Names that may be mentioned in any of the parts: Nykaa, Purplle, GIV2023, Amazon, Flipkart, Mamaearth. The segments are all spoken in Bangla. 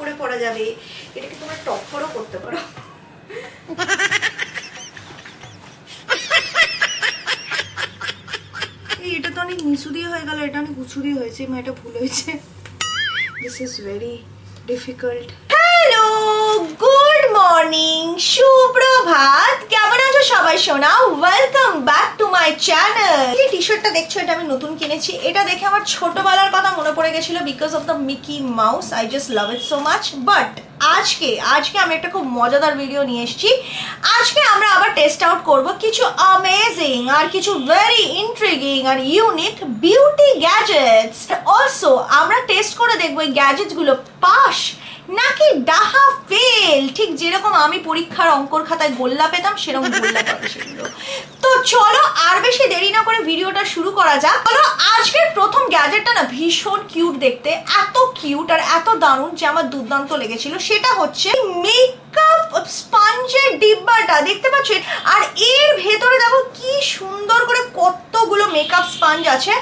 করে পরা যাবে, এটাকে তোমরা টপ করেও করতে পারো। এটা তো অনেক মিশুরি হয়ে গেল, এটা অনেক উচুরি হয়েছে, এটা ভুল হয়েছে। This is very difficult. Hello, good morning, সুপ্রভাত, কেমন আছো সবাই সোনা? Welcome back to my channel. এই টি শার্টটা দেখছো, এটা আমি নতুন কিনেছি। এটা দেখে আমার ছোটবেলার কথা মনে পড়ে গেছিল because of the Mickey Mouse. I just love it so much. But আজকে আমি একটা খুব মজাদার ভিডিও নিয়ে এসেছি। আজকে আমরা আবার টেস্ট আউট করব কিছু অ্যামেজিং আর কিছু ভেরি ইন্ট্রিগিং আর ইউনিক বিউটি গ্যাজেটস। অলসো আমরা টেস্ট করে দেখব এই গ্যাজেটসগুলো পাস নাকি ডাহা ফেল। ঠিক যেরকম আমি পরীক্ষার অঙ্কর খাতায় গোল্লা পেতাম সেরকম গোল্লা পাবে সেগুলো। তো চলো আর বেশি দেরি না করে ভিডিওটা শুরু করা যাক। চলো, আজকের প্রথম গ্যাজেটটা না ভীষণ কিউট দেখতে, এত কিউট আর এত দারুণ যে আমার দুর্দান্ত লেগেছিল। সেটা হচ্ছে মেকআপ স্পঞ্জের ডিব্বাটা, দেখতে পাচ্ছ? আর এর ভেতরে দেখো কি সুন্দর করে কতগুলো মেকআপ স্পঞ্জ আছে।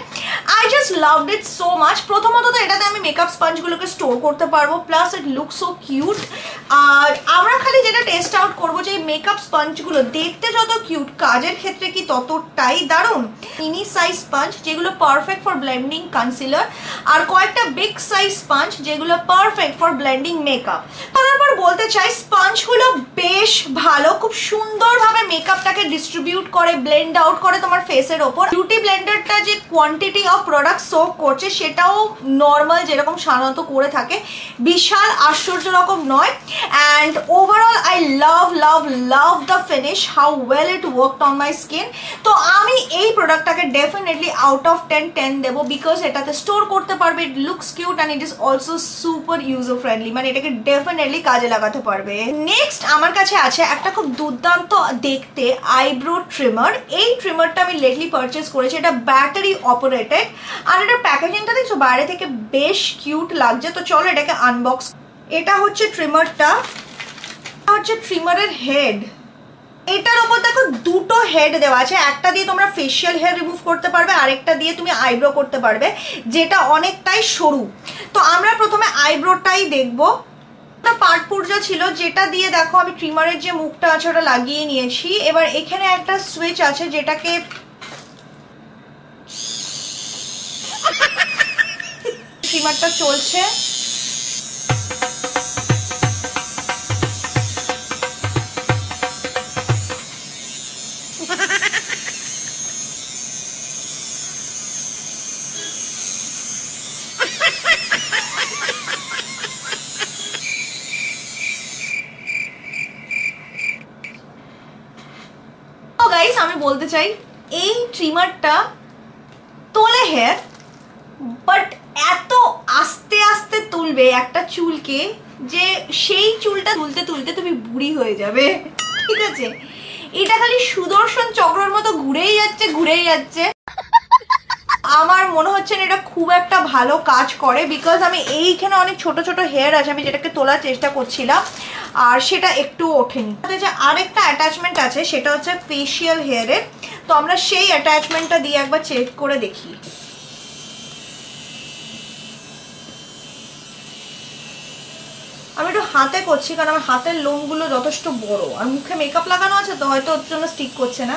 I just loved it so much. প্রথমত তো এটাতে আমি মেকআপ স্পঞ্জগুলোকে স্টোর করতে পারবো, plus it look so cute. আর আমরা খালি যেটা টেস্ট আউট করবো যে মেকআপ স্পঞ্জগুলো দেখতে যত কিউট, কাজের ক্ষেত্রে কি ততটাই দারুণ। মিনি সাইজ স্পঞ্জ যেগুলো পারফেক্ট ফর ব্লেন্ডিং কনসিলার, আর কয়েকটা বিগ সাইজ স্পঞ্জ যেগুলো পারফেক্ট ফর ব্লেন্ডিং মেকআপ। তারপর বলতে চাই স্পঞ্জগুলো বেশ ভালো, খুব সুন্দরভাবে মেকআপটাকে ডিস্ট্রিবিউট করে, ব্লেন্ড আউট করে তোমার ফেসের ওপর। বিউটি ব্লেন্ডারটা যে কোয়ান্টিটি অফ প্রোডাক্ট সোক করছে সেটাও নর্মাল যেরকম সাধারণত করে থাকে, বিশাল আশ্চর্য রকম নয়। And overall I love love love the finish, how well it worked on my skin. তো আমি এই প্রোডাক্টটাকে ডেফিনেটলি আউট অফ 10 দেবো, বিকজ এটাতে স্টোর করতে পারবে, it looks cute and it is also super user friendly. মানে এটাকে ডেফিনেটলি কাজে লাগাতে পারবে। নেক্সট আমার কাছে আছে একটা খুব দুর্দান্ত দেখতে আইব্রো ট্রিমার। এই ট্রিমারটা আমি লেটলি পারচেস করেছি, এটা ব্যাটারি অপারেটেড আর এটার প্যাকেজিংটা দেখছো বাইরে থেকে বেশ কিউট লাগছে। তো চলো এটাকে আনবক্স। এটা হচ্ছে ট্রিমারটা, হচ্ছে ট্রিমারের হেড। এটার ওপর দেখো দুটো হেড দেওয়া আছে, একটা দিয়ে তোমরা ফেশিয়াল হেয়ার রিমুভ করতে পারবে, আরেকটা দিয়ে তুমি আইব্রো করতে পারবে, যেটা অনেকটাই সরু। তো আমরা প্রথমে আইব্রোটাই দেখবো। পার্ট পুর্জা ছিল যেটা দিয়ে দেখো আমি ট্রিমারের যে মুখটা আছে ওটা লাগিয়ে নিয়েছি। এবার এখানে একটা সুইচ আছে যেটাকে ট্রিমারটা চলছে। আমি বলতে চাই এই ট্রিমারটা তোলে হেয়ার, বাট এত আস্তে আস্তে তুলবে একটা চুলকে যে সেই চুলটা তুলতে তুলতে তুমি বুড়ি হয়ে যাবে, ঠিক আছে? এটা খালি সুদর্শন চক্রের মতো ঘুরেই যাচ্ছে ঘুরেই যাচ্ছে। আমার মনে হচ্ছে না এটা খুব একটা ভালো কাজ করে, বিকজ আমি এইখানে অনেক ছোট ছোট হেয়ার আছে, আমি যেটাকে তোলার চেষ্টা করছিলাম আর সেটা একটু ওঠেনি। যে আরেকটা অ্যাটাচমেন্ট আছে সেটা হচ্ছে ফেশিয়াল হেয়ারের, তো আমরা সেই অ্যাটাচমেন্টটা দিয়ে একবার চেক করে দেখি। আমি একটু হাতে করছি কারণ আমার হাতের লোমগুলো যথেষ্ট বড় আর মুখে মেকআপ লাগানো আছে, তো হয়তো ওর জন্য স্টিক করছে না।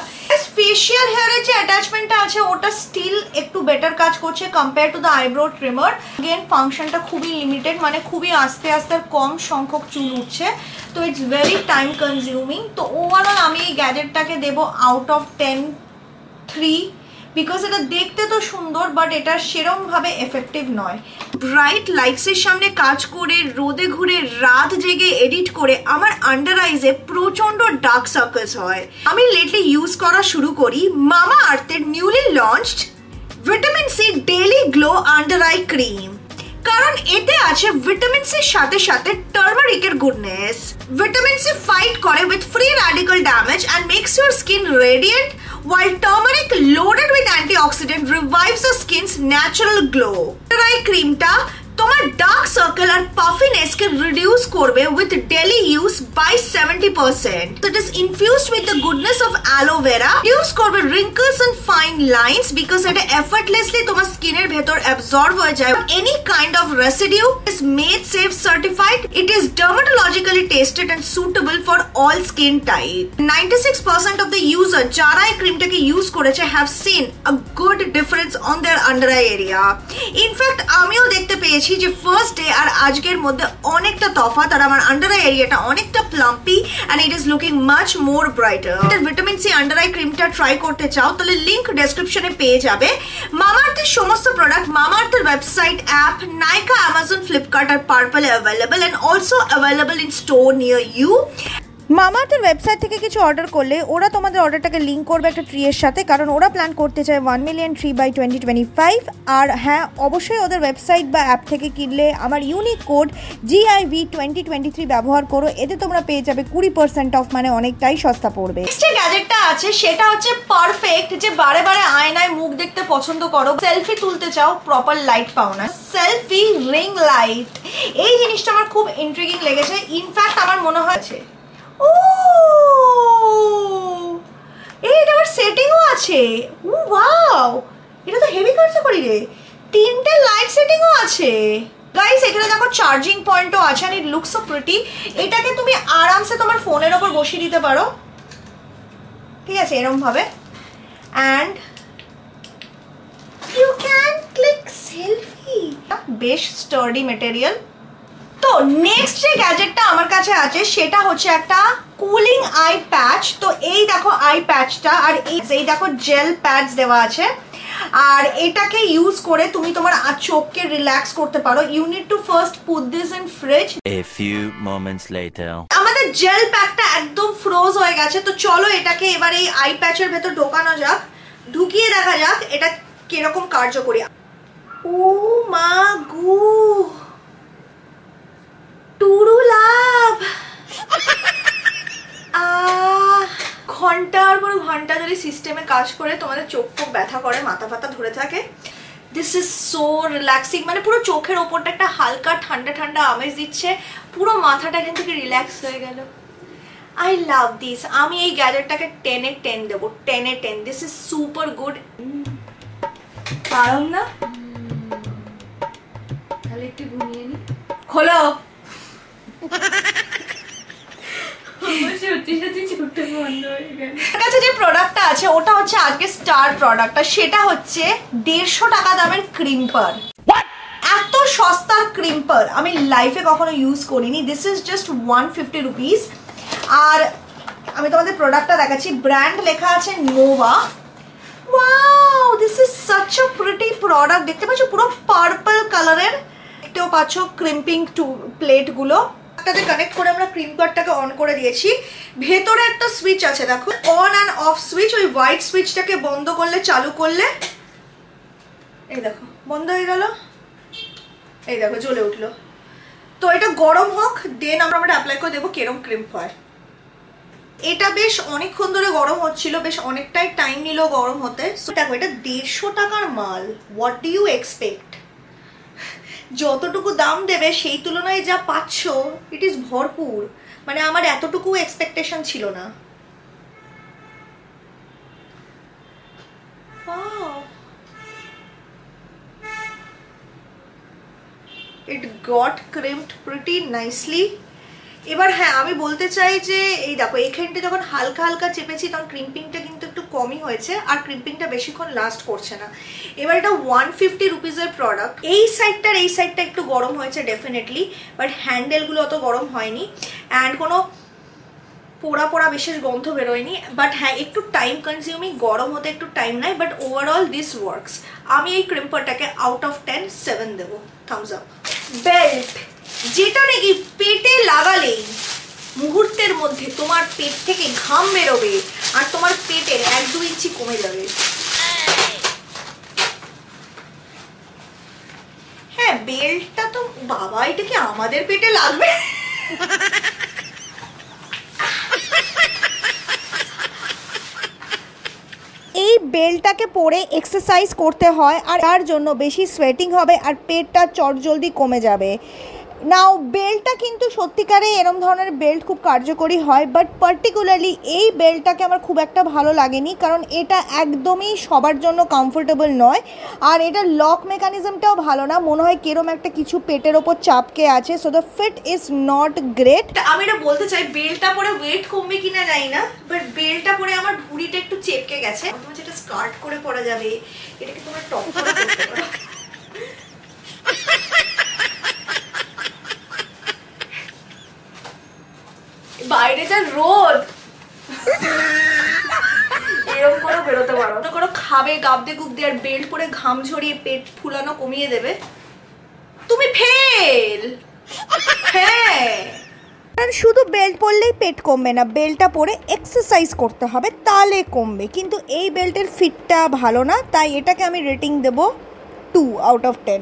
ফেশিয়াল হেয়ারের যে অ্যাটাচমেন্টটা আছে ওটা স্টিল একটু বেটার কাজ করছে compare to the eyebrow trimmer. গেন ফাংশনটা খুবই লিমিটেড, মানে খুবই আস্তে আস্তে কম সংখ্যক চুল উঠছে, তো ইটস ভেরি টাইম কনজিউমিং। তো ওভারঅল আমি এই গ্যাজেটটাকে দেবো আউট অফ 10 3, বিকজ এটা দেখতে তো সুন্দর বাট এটা সেরমভাবে এফেক্টিভ নয়। ব্রাইট লাইটসের সামনে কাজ করে, রোদে ঘুরে, রাত জেগে এডিট করে আমার আন্ডার আইজে প্রচণ্ড ডার্ক সার্কেলস হয়। আমি লেটলি ইউজ করা শুরু করি মামাআর্থের newly launched vitamin C daily glow under eye cream, কারণ এতে আছে ভিটামিন সির সাথে সাথে টার্মারিকের গুডনেস। ভিটামিন সি ফাইট করে with free radical damage and makes your skin radiant, while turmeric loaded with antioxidant revives the skin's natural glow. Dry cream ta tomar dark circle and puffiness ke reduce korbe with daily use by 70%. It is infused with the goodness of aloe vera. Use korbe wrinkles and fine lines because it effortlessly toma skinner bhetor absorb hoye jay. Any kind of residue is made safe certified. It is dermatologically tested and suitable for all skin type. 96% of the user jara ei cream ta ke use koreche have seen a good difference on their under eye area. In fact amio dekhte peyechi je first day ar ajker moddhe onekta tofat ar amar under eye area ta onekta plumpy and it is looking much more brighter. If vitamin C under eye cream ta try korte chao tole link description e peye jabe. Mamaearth er somosto product Mamaearth er website, app, Nykaa, Amazon, Flipkart ar Purplle available and also available in store near you. Mamaearth website থেকে কিছু অর্ডার করলে ওরা তোমাদের অর্ডারটাকে লিংক করবে একটা ট্রি এর সাথে, কারণ ওরা প্ল্যান করতে চায় 1 মিলিয়ন ট্রি বাই 2025। আর হ্যাঁ, অবশ্যই ওদের ওয়েবসাইট বা অ্যাপ থেকে কিনলে আমার ইউনিক কোড GIV2023 ব্যবহার করো, এতে তোমরা পেয়ে যাবে 20% অফ, মানে অনেকটাই সস্তা পড়বে। নেক্সট যে গ্যাজেটটা আছে সেটা হচ্ছে পারফেক্ট, যে বারে বারে আয়নায় মুখ দেখতে পছন্দ করো, সেলফি তুলতে চাও, প্রপার লাইট পাও না, সেলফি রিং লাইট। এই জিনিসটা আমার খুব ইন্ট্রিগিং লেগেছে। ইনফ্যাক্ট আমার মনে হয়েছে ফোনের ওপর বসিয়ে দিতে পারো, ঠিক আছে, এরকম ভাবে। And you can click selfie, বেশ স্টার্ডি মেটেরিয়াল। তো নেক্সট যে গ্যাজেটটা আমার কাছে আছে সেটা হচ্ছে একটা কুলিং আই প্যাচ। তো এই দেখো আই প্যাচটা, আর এই দেখো জেল প্যাচ দেওয়া আছে, আর এটাকে ইউজ করে তুমি তোমার চোখকে রিল্যাক্স করতে পারো। You need to first put this in fridge. A few moments later. আমাদের জেল প্যাকটা একদম ফ্রোজ হয়ে গেছে, তো চলো এটাকে এবার এই আই প্যাচের ভেতর ঢোকানো যাক, ঢুকিয়ে দেখা যাক এটা কিরকম কার্যকরী। ও মা গু, ঘন্টার পর ঘন্টা ধরে সিস্টেমে কাজ করে, তোমাদের চোখ খুব ব্যথা করে, মাথা ফাতা ধরে থাকে। দিস ইজ সো রিল্যাক্সিং, মানে পুরো চোখের ওপরটা একটা হালকা ঠান্ডা ঠান্ডা আমেজ দিচ্ছে, পুরো মাথাটা এখান থেকে রিল্যাক্স হয়ে গেল। I love this. আমি এই গ্যাজেটটাকে 10/10 দেবো, 10/10। This is super good. পারলাম না, তাহলে একটু ঘুমিয়ে নি। খোলো, কাছে যে প্রোডাক্টটা আছে ওটা হচ্ছে আজকে স্টার প্রোডাক্টটা, সেটা হচ্ছে 150 টাকা দামের ক্রিম্পার। এত সস্তার ক্রিম্পার আমি লাইফে কখনো ইউজ করিনি। This is just 150 rupees. আর আমি তোমাদের প্রোডাক্টটা দেখাচ্ছি, ব্র্যান্ড লেখা আছে Nova. Wow, this is such a pretty product. দেখতে পাচ্ছ পুরো পার্পল কালারের, দেখতেও পাচ্ছ ক্রিম্পিং টু প্লেটগুলো। একটাতে কানেক্ট করে আমরা ক্রিম কার্ডটাকে অন করে দিয়েছি। ভেতরে একটা সুইচ আছে, দেখো অন অ্যান্ড অফ সুইচ। ওই হোয়াইট সুইচটাকে বন্ধ করলে, চালু করলে, এই দেখো বন্ধ হয়ে গেল, এই দেখো জ্বলে উঠলো। তো এটা গরম হোক, দেন আমরা অ্যাপ্লাই করে দেবো কিরম ক্রিম হয়। এটা বেশ অনেকক্ষণ ধরে গরম হচ্ছিল, বেশ অনেকটাই টাইম নিল গরম হতে। সো দেখো এটা 150 টাকার মাল, হোয়াট ডু ইউ এক্সপেক্ট? যতটুকু দাম দেবে সেই তুলনায় যা পাচ্ছ, ইট ইজ ভরপুর। মানে আমার এতটুকু এক্সপেকটেশন ছিল না। It got ক্রিমড pretty nicely. এবার হ্যাঁ, আমি বলতে চাই যে এই দেখো এখানটা যখন হালকা হালকা চেপেছি তখন ক্রিম্পিংটা কিন্তু একটু কমই হয়েছে, আর ক্রিম্পিংটা বেশিক্ষণ লাস্ট করছে না। এবার এটা 150 রুপিসের প্রোডাক্ট। এই সাইডটার এই সাইডটা একটু গরম হয়েছে ডেফিনেটলি, বাট হ্যান্ডেলগুলো অত গরম হয়নি, অ্যান্ড কোনো পোড়া পোড়া বিশেষ গন্ধ বেরোয়নি। বাট হ্যাঁ, একটু টাইম কনজিউমিং, গরম হতে একটু টাইম নেয়, বাট ওভারঅল দিস ওয়ার্কস। আমি এই ক্রিম্পারটাকে আউট অফ 10/7 দেবো, থামস আপ। বেল্ট, যেটা নাকি পেটে লাগালেই মুহূর্তের মধ্যে তোমার পেট থেকে ঘাম বেরোবে আর তোমার পেটের 1-2 ইঞ্চি কমে যাবে। হ্যাঁ, বেল্টটা তো বাবা, এটা কি আমাদের পেটে লাগবে? এই বেল্টটাকে পরে এক্সারসাইজ করতে হয়, আর তার জন্য বেশি সোয়েটিং হবে আর পেটটা চটজলদি কমে যাবে। নাও বেল্টটা কিন্তু সত্যিকারে এরম ধরনের বেল্ট খুব কার্যকরী হয়, বাট পার্টিকুলারলি এই বেল্টটাকে আমার খুব একটা ভালো লাগেনি, কারণ এটা একদমই সবার জন্য কমফোর্টেবল নয়। আর এটা লক মেকানিজমটাও ভালো না, মনে হয় কেরম একটা কিছু পেটের ওপর চাপকে আছে, so the fit is not great. আমি এটা বলতে চাই বেল্টটা পরে ওয়েট কমবে কিনা জানি না, বাট বেল্টটা পরে আমার ভুঁড়িটা একটু চেপকে গেছে। তুমি যেটা স্কার্ট করে পরা যাবে এটাকে তোমরা টপ করে পরতে পারো। বাইরে যা রোদ, এরকম করে বেরোতে পারো, কোনো খাবে গাবদে গুবদে আর বেল্ট পরে ঘাম ঝরিয়ে পেট ফুলানো কমিয়ে দেবে, তুমি ফেল। হ্যাঁ, শুধু বেল্ট পরলেই পেট কমবে না, বেল্টটা পরে এক্সারসাইজ করতে হবে তাহলে কমবে। কিন্তু এই বেল্টের ফিটটা ভালো না, তাই এটাকে আমি রেটিং দেব 2/10।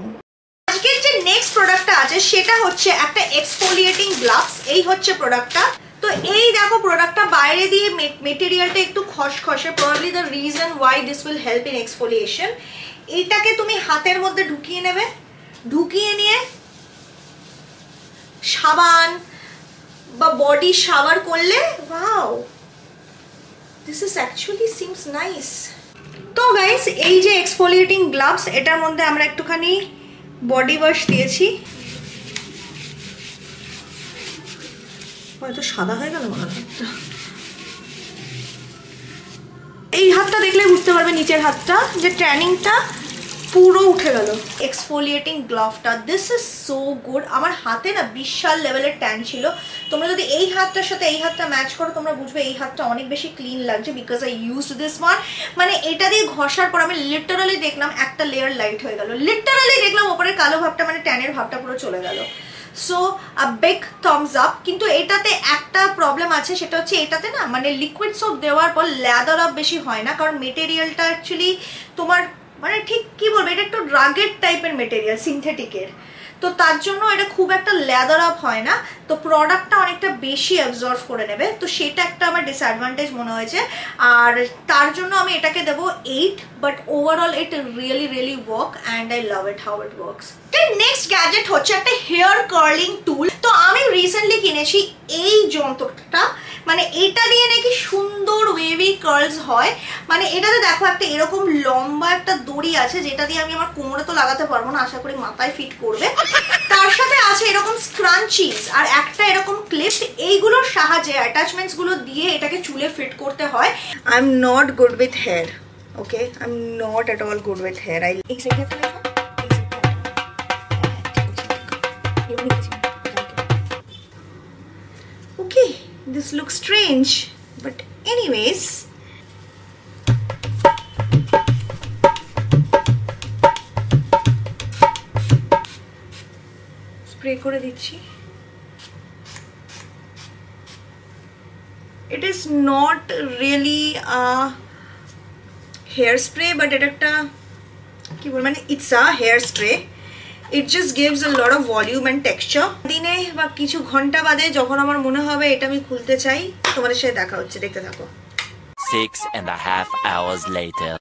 আজকের যে নেক্সট প্রোডাক্টটা আছে সেটা হচ্ছে একটা এক্সফোলিয়েটিং গ্লাভস। এই হচ্ছে প্রোডাক্টটা। তো এই দেখো প্রোডাক্টটা বাইরে দিয়ে মেটেরিয়ালটা একটু খসখসে, probably the reason why this will help in exfoliation. এইটাকে তুমি হাতের মধ্যে ঢুকিয়ে নেবে, ঢুকিয়ে নিয়ে সাবান বা বডি শাওয়ার করলে wow, this is actually seems nice. তো গাইস, এই যে এক্সফোলিয়েটিং গ্লাভস, এটার মধ্যে আমরা একটুখানি বডি ওয়াশ দিয়েছি, হয়তো সাদা হয়ে গেল মনে হয়। এই হাতটা দেখলে বুঝতে পারবে, নিচের হাতটা যে ট্যানিংটা পুরো উঠে গেল। এক্সফোলিয়েটিং গ্লাভটা দিস ইজ সো গুড। আমার হাতে না বিশাল লেভেলের ট্যান ছিল, তোমরা যদি এই হাতটার সাথে এই হাতটা ম্যাচ করো তোমরা বুঝবে এই হাতটা অনেক বেশি ক্লিন লাগছে, because I used this one. মানে এটা দিয়ে ঘষার পর আমি লিটারালি দেখলাম একটা লেয়ার লাইট হয়ে গেল, লিটারালি দেখলাম ওপরের কালো ভাবটা মানে ট্যানের ভাবটা পুরো চলে গেল। So a big thumbs up. কিন্তু এটাতে একটা প্রবলেম আছে, সেটা হচ্ছে এটাতে না মানে লিকুইড সোপ দেওয়ার পর লেদার আপ বেশি হয় না, কারণ মেটেরিয়ালটা অ্যাকচুয়ালি তোমার মানে ঠিক কি বলবো, এটা একটু রাগেড টাইপের মেটেরিয়াল সিনথেটিকের, তো তার জন্য এটা খুব একটা লেদার আপ হয় না, তো প্রোডাক্টটা অনেকটা বেশি অ্যাবজর্ভ করে নেবে, তো সেটা একটা আমার ডিসঅ্যাডভান্টেজ মনে হয়েছে। আর তার জন্য আমি এটাকে দেবো 8, but overall it really really work and I love it how it works. Next gadget হচ্ছে একটা হেয়ার কার্লিং টুল। তো আমি রিসেন্টলি কিনেছি এই যন্ত্রটা, মানে এটা দিয়ে নাকি সুন্দর ওয়েভি কার্লস হয়। মানে এটাতে দেখো একটা এরকম লম্বা একটা দড়ি আছে, যেটা দিয়ে আমি আমার কোমরে তো লাগাতে পারবো না, আশা করি মাথায় ফিট করবে। তার সাথে আছে এরকম স্ক্রাঞ্চিস আর একটা এরকম ক্লিপ, এইগুলোর সাহায্যে অ্যাটাচমেন্টস গুলো দিয়ে এটাকে চুলে ফিট করতে হয়। I am not good with hair, okay, I am not at all good with hair. I okay, this looks strange, but anyways, spray kore dicchi. It is not really a hairspray, but it ekta ki bol mane it's a hairspray. It just gives a lot of volume and texture. দিনে বা কিছু ঘন্টা বাদে যখন আমার মনে হবে এটা আমি খুলতে চাই, তোমাদের সাথে দেখা হচ্ছে, দেখতে থাকো। 6.5 hours later.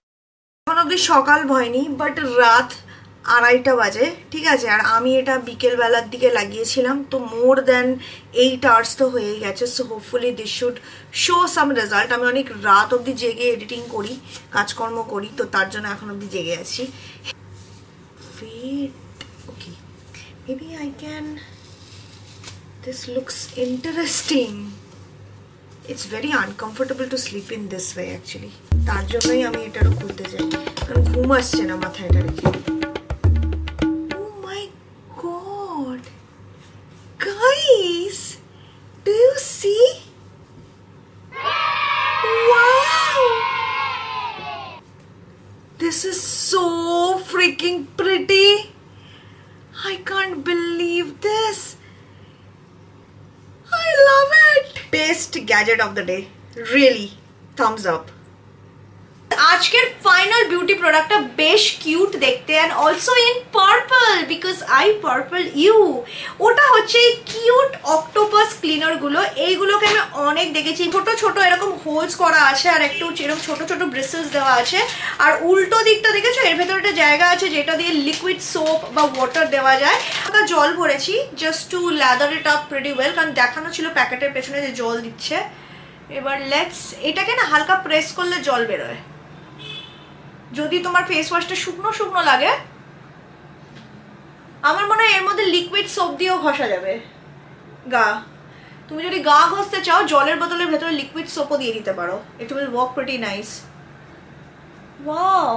এখন অবধি সকাল হয়নি, বাট রাত 2:30 বাজে, ঠিক আছে? আর আমি এটা বিকেলবেলার দিকে লাগিয়েছিলাম, তো মোর দ্যান 8 hours তো হয়েই গেছে। So hopefully this should show some result. আমি অনেক রাত অবধি জেগে এডিটিং করি, কাজকর্ম করি, তো তার জন্য এখন অবধি জেগে আছি। Maybe I can, this looks interesting. It's very uncomfortable to sleep in this way actually. তার জন্যই আমি এটারও খুলতে চাই, কারণ ঘুম আসছে না মাথায় এটা রেখে। Oh my god, guys, do you see? Wow, this is so freaking pretty. I can't believe this. I love it. Best gadget of the day. Really. Thumbs up. আজকের ফাইনাল বিউটি প্রোডাক্টটা বেশ কিউট দেখতে, and also in purple, because I purple you. ওটা হচ্ছে হচ্ছে কিউট অক্টোপাস ক্লিনার গুলো। এইগুলোকে আমি অনেক দেখেছি, ছোট ছোট এরকম হোলস করা আছে আর একটু এরকম ছোট ছোট ব্রিসেলস দেওয়া আছে। আর উল্টো দিকটা দেখেছো, এর ভেতরে একটা জায়গা আছে যেটা দিয়ে লিকুইড সোপ বা ওয়াটার দেওয়া যায়। ওটা জল ভরেছি just to lather it up pretty well, কারণ দেখানো ছিল প্যাকেটের পেছনে যে জল দিচ্ছে। এবার লেটস এটাকে না হালকা প্রেস করলে জল বেরোয়। যদি তোমার ফেস ওয়াশটা শুকনো শুকনো লাগে, আমার মনে হয় এর মধ্যে লিকুইড সোপ দিয়েও ঘষা যাবে গা। তুমি যদি গা ঘষতে চাও জলের বোতলের ভেতরে লিকুইড সোপও দিয়ে দিতে পারো। It will work pretty nice. Wow,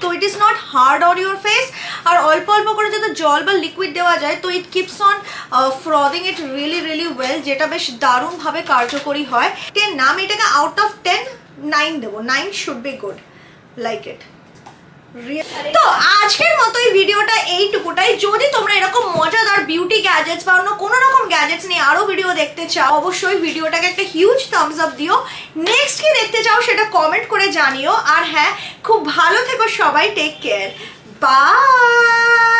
তো it is not hard on your face. আর অল্প অল্প করে যদি জল বা লিকুইড দেওয়া যায় তো it keeps on frothing it really really well, যেটা বেশ দারুণভাবে কার্যকরী হয়। নাম এটাকে আউট অফ 10 9 দেবো। 9 should be good, like it. তো আজকের মতো এই ভিডিওটা এইটুকুটাই। যদি তোমরা এরকম মজাদার বিউটি গ্যাজেটস বা অন্য কোনো রকম গ্যাজেটস নিয়ে আরও ভিডিও দেখতে চাও, অবশ্যই ভিডিওটাকে একটা হিউজ থামস আপ দিও। নেক্সট কি দেখতে চাও সেটা কমেন্ট করে জানিও। আর হ্যাঁ, খুব ভালো থেকো সবাই, টেক কেয়ার, বাই।